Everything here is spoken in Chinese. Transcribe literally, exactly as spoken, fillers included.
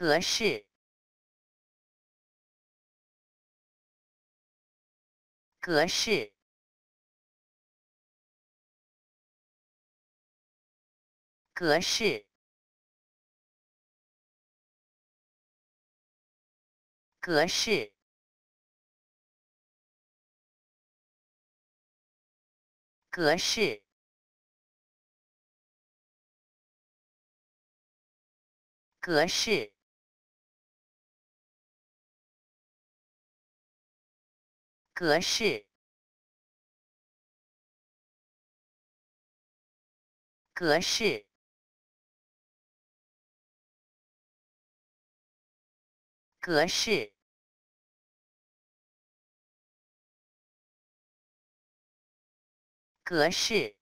格式。格式。格式。格式。 格式，格式，格式，格式，格式。 格式。